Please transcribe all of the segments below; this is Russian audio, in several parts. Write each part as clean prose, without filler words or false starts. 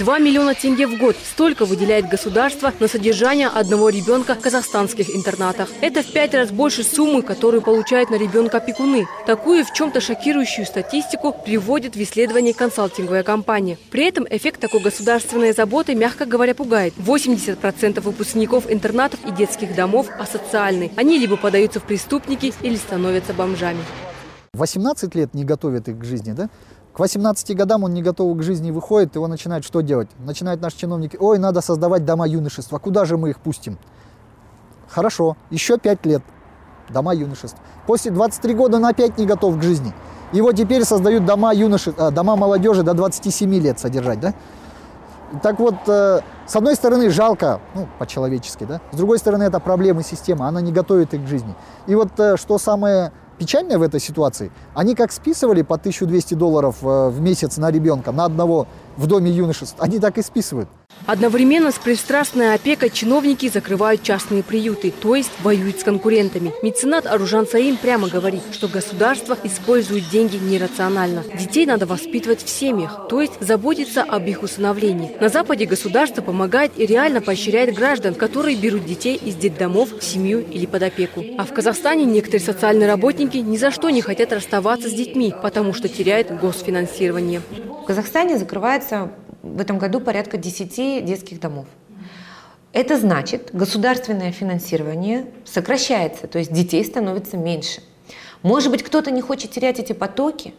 2 миллиона тенге в год. Столько выделяет государство на содержание одного ребенка в казахстанских интернатах. Это в 5 раз больше суммы, которую получают на ребенка опекуны. Такую в чем-то шокирующую статистику приводит в исследовании консалтинговая компания. При этом эффект такой государственной заботы, мягко говоря, пугает. 80% выпускников интернатов и детских домов асоциальны. Они либо подаются в преступники, или становятся бомжами. 18 лет не готовят их к жизни, да? К 18 годам он не готов к жизни, выходит, его начинает что делать? Начинают наши чиновники: ой, надо создавать дома юношества, куда же мы их пустим? Хорошо, еще 5 лет дома юношества. После 23 года он опять не готов к жизни. Его теперь создают дома молодежи до 27 лет содержать, да? Так вот, с одной стороны, жалко, ну, по-человечески, да? С другой стороны, это проблемы системы, она не готовит их к жизни. И вот что самое печальное в этой ситуации, они как списывали по 1200 долларов в месяц на ребенка, на одного в доме юношеств, они так и списывают. Одновременно с пристрастной опекой чиновники закрывают частные приюты, то есть воюют с конкурентами. Меценат Оружан Саим прямо говорит, что государство использует деньги нерационально. Детей надо воспитывать в семьях, то есть заботиться об их усыновлении. На Западе государство помогает и реально поощряет граждан, которые берут детей из детдомов в семью или под опеку. А в Казахстане некоторые социальные работники ни за что не хотят расставаться с детьми, потому что теряют госфинансирование. В Казахстане закрывается в этом году порядка 10 детских домов. Это значит, государственное финансирование сокращается, то есть детей становится меньше. Может быть, кто-то не хочет терять эти потоки,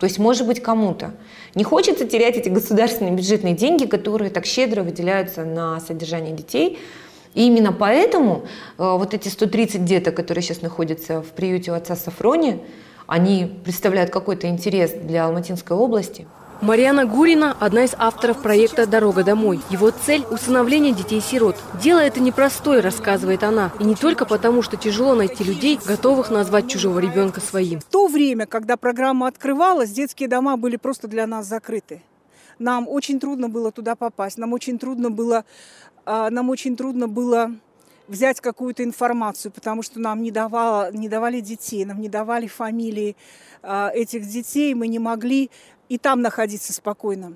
то есть, может быть, кому-то не хочется терять эти государственные бюджетные деньги, которые так щедро выделяются на содержание детей. И именно поэтому вот эти 130 деток, которые сейчас находятся в приюте у отца Сафрония, они представляют какой-то интерес для Алматинской области. Марьяна Гурина – одна из авторов проекта «Дорога домой». Его цель – усыновление детей-сирот. Дело это непростое, рассказывает она. И не только потому, что тяжело найти людей, готовых назвать чужого ребенка своим. В то время, когда программа открывалась, детские дома были просто для нас закрыты. Нам очень трудно было туда попасть, нам очень трудно было взять какую-то информацию, потому что нам не давали детей, нам не давали фамилии этих детей, мы не могли и там находиться спокойно.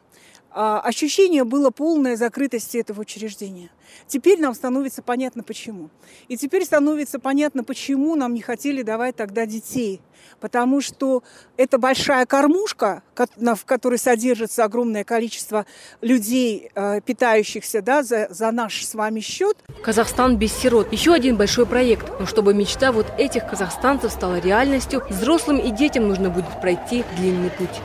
Ощущение было полной закрытости этого учреждения. Теперь нам становится понятно, почему. И теперь становится понятно, почему нам не хотели давать тогда детей. Потому что это большая кормушка, в которой содержится огромное количество людей, питающихся, да, за наш с вами счет. «Казахстан без сирот» – еще один большой проект. Но чтобы мечта вот этих казахстанцев стала реальностью, взрослым и детям нужно будет пройти длинный путь.